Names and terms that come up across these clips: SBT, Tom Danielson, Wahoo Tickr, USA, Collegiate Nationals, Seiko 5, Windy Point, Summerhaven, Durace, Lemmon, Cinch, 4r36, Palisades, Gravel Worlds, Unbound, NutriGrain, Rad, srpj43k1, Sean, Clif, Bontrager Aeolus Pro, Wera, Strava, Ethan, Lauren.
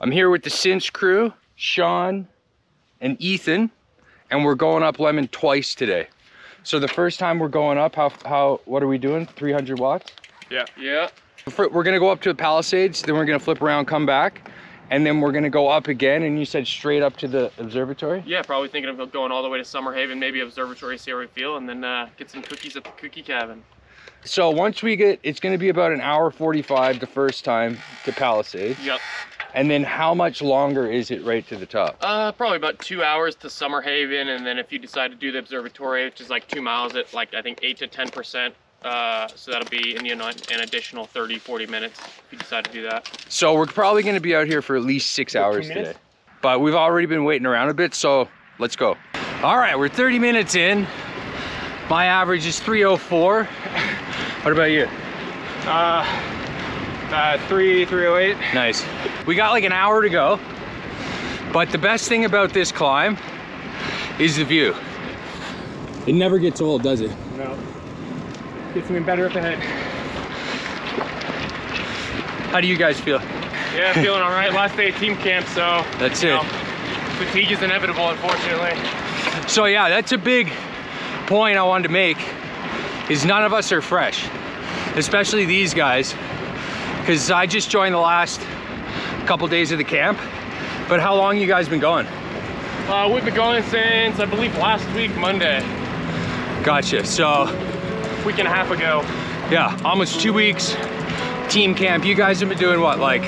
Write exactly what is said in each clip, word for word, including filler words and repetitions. I'm here with the Cinch crew, Sean and Ethan, and we're going up Lemmon twice today. So the first time we're going up, how, how what are we doing? three hundred watts? Yeah. Yeah. We're gonna go up to the Palisades, then we're gonna flip around, come back, and then we're gonna go up again, and you said straight up to the observatory? Yeah, probably thinking of going all the way to Summerhaven, maybe observatory, see how we feel, and then uh, get some cookies at the cookie cabin. So once we get, it's gonna be about an hour forty-five the first time to Palisades. Yep. And then how much longer is it right to the top? Uh, probably about two hours to Summerhaven, and then if you decide to do the observatory, which is like two miles at like, I think eight to ten percent. Uh, so that'll be in, you know, an additional thirty, forty minutes if you decide to do that. So we're probably going to be out here for at least six hours today. But we've already been waiting around a bit, so let's go. All right, we're thirty minutes in. My average is three oh four. What about you? Uh, uh, three, three oh eight. Nice. We got like an hour to go. But the best thing about this climb is the view. It never gets old, does it? No. Gets me better up ahead. How do you guys feel? Yeah, I'm feeling all right. Last day of team camp, so that's it. Know, fatigue is inevitable, unfortunately. So yeah, that's a big point I wanted to make, is none of us are fresh, especially these guys, because I just joined the last couple days of the camp. But how long you guys been going? Uh, we've been going since, I believe, last week, Monday. Gotcha. So week and a half ago. Yeah, almost two weeks team camp. You guys have been doing what, like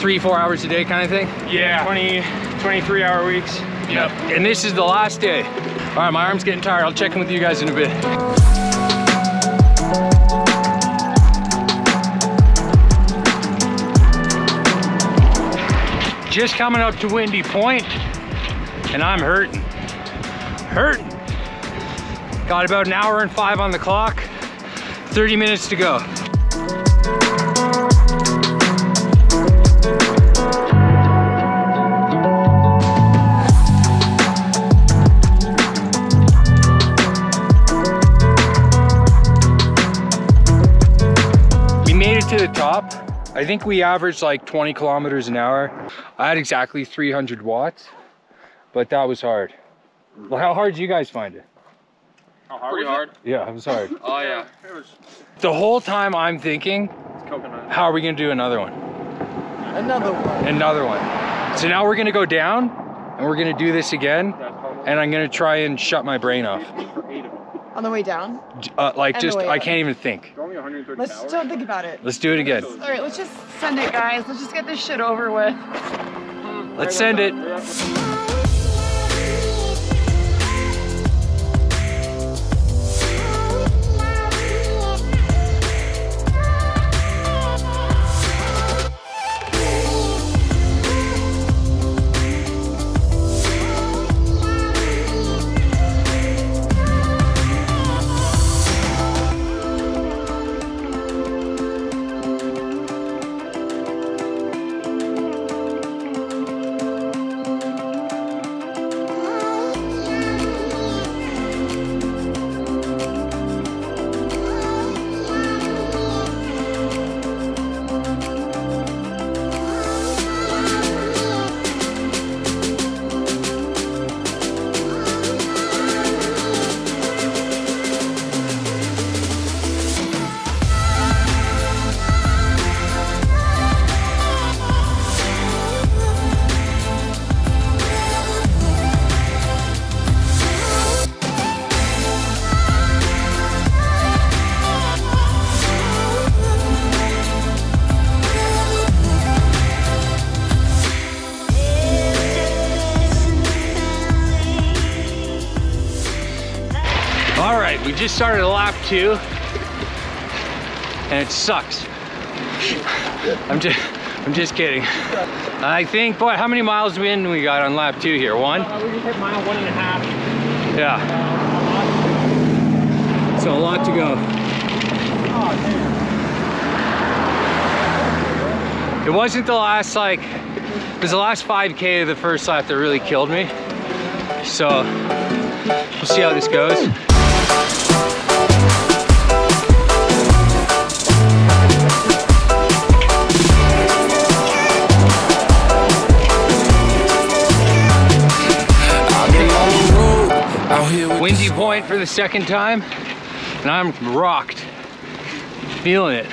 three, four hours a day kind of thing? Yeah, twenty, twenty-three hour weeks. Yep. Yep. And this is the last day. All right, my arm's getting tired. I'll check in with you guys in a bit. Just coming up to Windy Point, and I'm hurting, hurting. Got about an hour and five on the clock, thirty minutes to go. We made it to the top. I think we averaged like twenty kilometers an hour. I had exactly three hundred watts, but that was hard. Well, how hard did you guys find it? Oh, hard, pretty hard. It? Yeah, it was hard. Oh yeah. It was... The whole time I'm thinking, how are we gonna do another one? Another one. Another one. So now we're gonna go down, and we're gonna do this again, and I'm gonna try and shut my brain off. On the way down? Uh, like and just, I up. can't even think. Let's hours. don't think about it. Let's do it again. All right, let's just send it, guys. Let's just get this shit over with. Let's send it. We just started a lap two, and it sucks. I'm just, I'm just kidding. I think, boy, how many miles in we got on lap two here? One? Uh, we just hit mile one and a half. Yeah. Uh, so a lot to go. Oh, damn. It wasn't the last, like, it was the last five K of the first lap that really killed me. So we'll see how this goes. Windy Point for the second time, and I'm rocked, feeling it.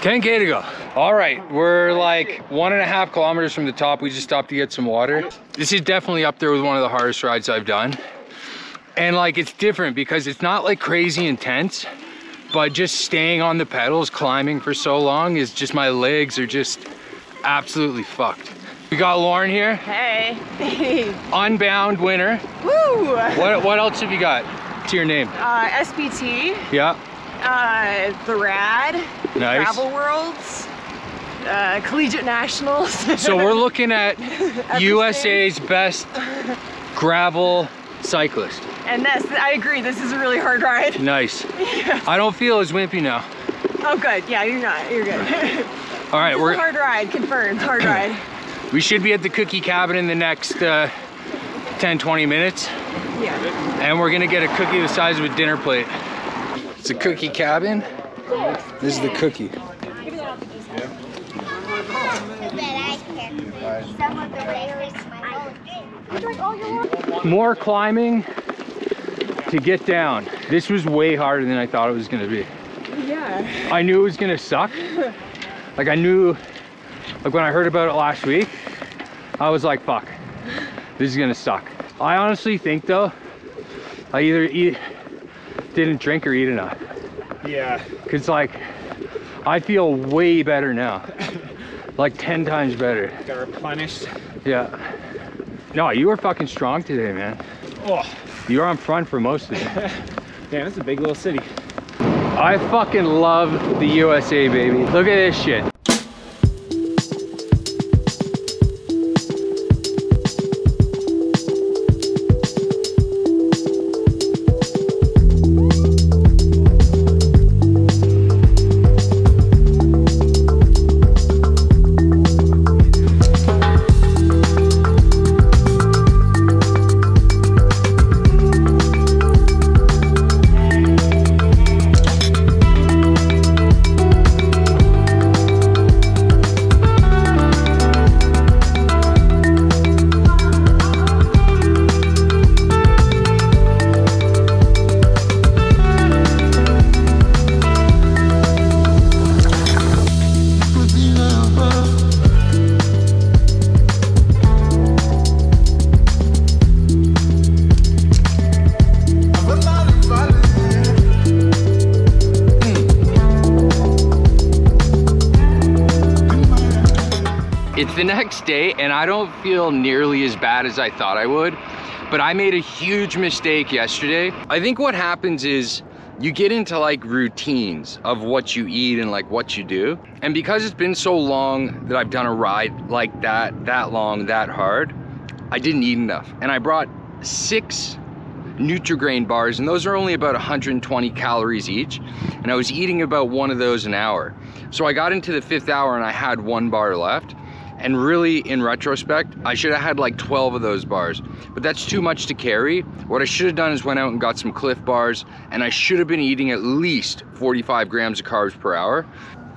ten K to go. All right, we're like one and a half kilometers from the top. We just stopped to get some water. This is definitely up there with one of the hardest rides I've done. And like, it's different because it's not like crazy intense, but just staying on the pedals, climbing for so long is just, my legs are just absolutely fucked. We got Lauren here. Hey. Unbound winner. Woo! What, what else have you got to your name? Uh, S B T. Yeah. Uh, the Rad. Nice. Gravel Worlds. Uh, Collegiate Nationals. So we're looking at U S A's best gravel cyclist. And this, I agree, this is a really hard ride. Nice. Yeah. I don't feel as wimpy now. Oh, good. Yeah, you're not. You're good. All right, we're... hard ride, confirmed. Hard ride. We should be at the cookie cabin in the next uh, ten, twenty minutes. Yeah. And we're gonna get a cookie the size of a dinner plate. It's a cookie cabin. This is the cookie. More climbing to get down. This was way harder than I thought it was gonna be. Yeah. I knew it was gonna suck. Like I knew, like when I heard about it last week, I was like, fuck, this is gonna suck. I honestly think though, I either eat, didn't drink or eat enough. Yeah. Cause like, I feel way better now. Like ten times better. Got replenished. Yeah. No, you were fucking strong today, man. Oh. You were on front for most of it. Damn, it's a big little city. I fucking love the U S A, baby. Look at this shit. It's the next day and I don't feel nearly as bad as I thought I would, but I made a huge mistake yesterday. I think what happens is you get into like routines of what you eat and like what you do. And because it's been so long that I've done a ride like that, that long, that hard, I didn't eat enough. And I brought six NutriGrain bars and those are only about one hundred twenty calories each. And I was eating about one of those an hour. So I got into the fifth hour and I had one bar left. And really, in retrospect, I should have had like twelve of those bars, but that's too much to carry. What I should have done is went out and got some Clif bars, and I should have been eating at least forty-five grams of carbs per hour.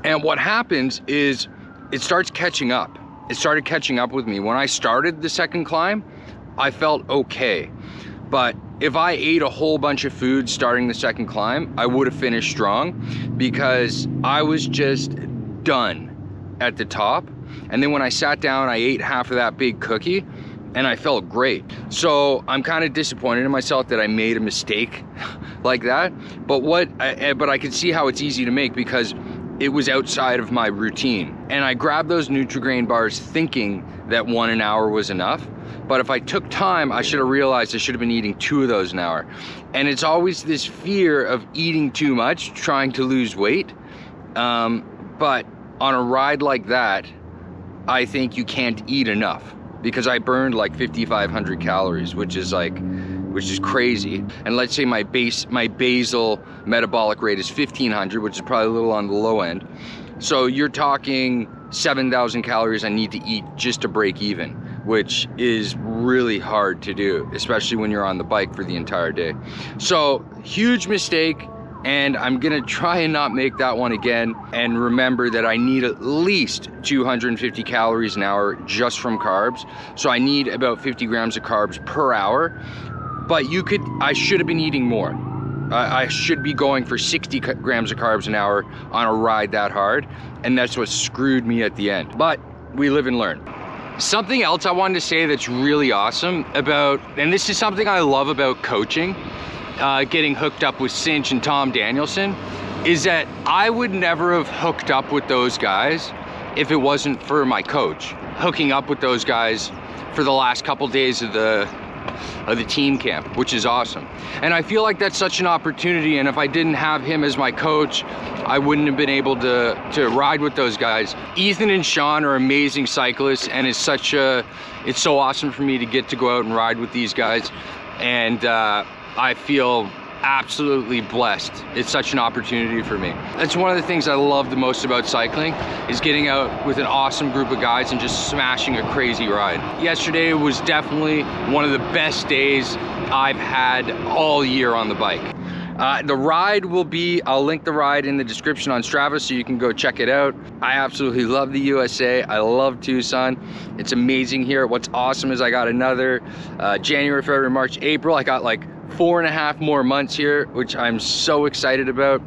And what happens is it starts catching up. It started catching up with me. When I started the second climb, I felt okay. But if I ate a whole bunch of food starting the second climb, I would have finished strong because I was just done at the top. And then when I sat down, I ate half of that big cookie and I felt great. So I'm kind of disappointed in myself that I made a mistake like that. But what, I, but I could see how it's easy to make because it was outside of my routine. And I grabbed those NutriGrain bars thinking that one an hour was enough. But if I took time, I should have realized I should have been eating two of those an hour. And it's always this fear of eating too much, trying to lose weight. Um, but on a ride like that, I think you can't eat enough because I burned like fifty-five hundred calories, which is like, which is crazy. And let's say my base, my basal metabolic rate is fifteen hundred, which is probably a little on the low end. So you're talking seven thousand calories I need to eat just to break even, which is really hard to do, especially when you're on the bike for the entire day. So huge mistake. And I'm gonna try and not make that one again and remember that I need at least two hundred fifty calories an hour just from carbs. So I need about fifty grams of carbs per hour But you could, I should have been eating more. I, I should be going for sixty grams of carbs an hour on a ride that hard, and that's what screwed me at the end. But we live and learn. Something else I wanted to say that's really awesome about, and this is something I love about coaching, uh, getting hooked up with Cinch and Tom Danielson, is that I would never have hooked up with those guys if it wasn't for my coach. Hooking up with those guys for the last couple days of the of the team camp, which is awesome. And I feel like that's such an opportunity, and if I didn't have him as my coach, I wouldn't have been able to, to ride with those guys. Ethan and Sean are amazing cyclists, and it's such a, it's so awesome for me to get to go out and ride with these guys. And uh, I feel absolutely blessed. It's such an opportunity for me. That's one of the things I love the most about cycling, is getting out with an awesome group of guys and just smashing a crazy ride. Yesterday was definitely one of the best days I've had all year on the bike. Uh, the ride will be, I'll link the ride in the description on Strava so you can go check it out. I absolutely love the U S A. I love Tucson. It's amazing here. What's awesome is I got another uh, January, February, March, April. I got like four and a half more months here, which I'm so excited about.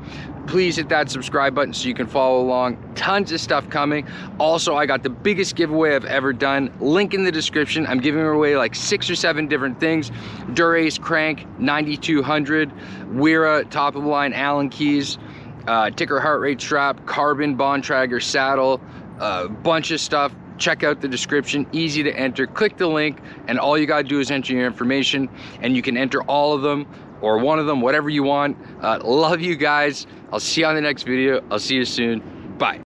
Please hit that subscribe button so you can follow along. Tons of stuff coming. Also, I got the biggest giveaway I've ever done. Link in the description. I'm giving away like six or seven different things. Durace Crank, ninety-two hundred, Wera, top of the line Allen keys, uh, Tickr heart rate strap, Carbon Bontrager saddle, a uh, bunch of stuff. Check out the description, easy to enter. Click the link, and all you gotta do is enter your information, and you can enter all of them, or one of them, whatever you want. Uh, love you guys. I'll see you on the next video. I'll see you soon. Bye.